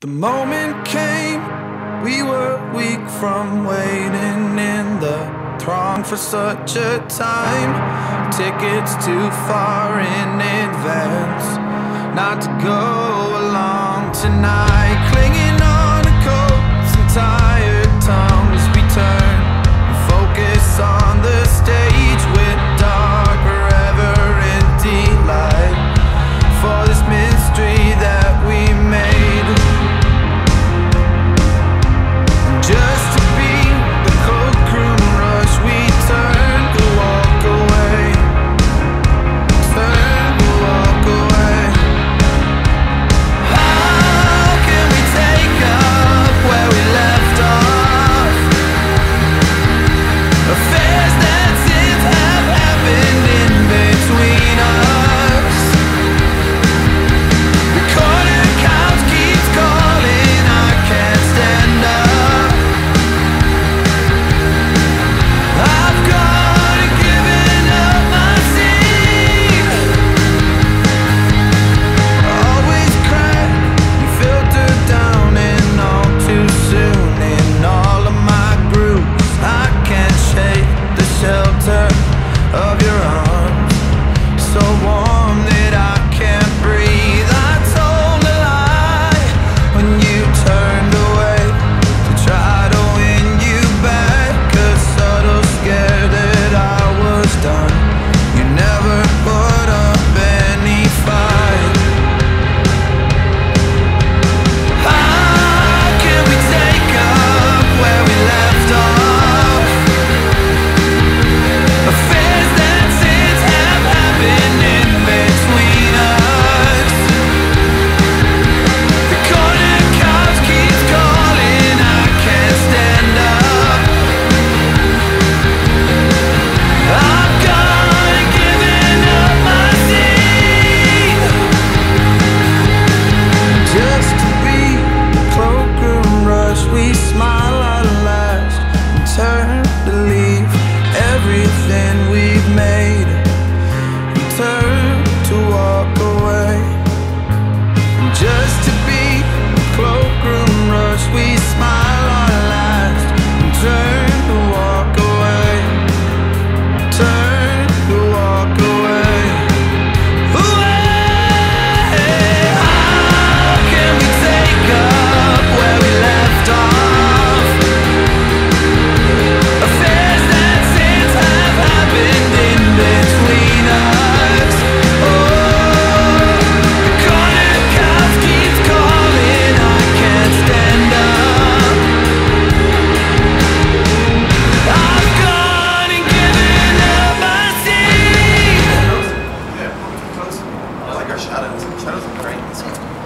The moment came, we were weak from waiting in the throng for such a time. Tickets too far in advance not to go along tonight. Clinging on to coats and tired tongues, we turn and focus on the stage with dark or ever-empty light for this mystery that we made. Just to be the cold crew rush, we turn to walk away. Turn to walk away. How can we take up where we left off? Affairs that seem have happened in between us. The corner couch keeps calling, I can't stand up. Shadows and brains.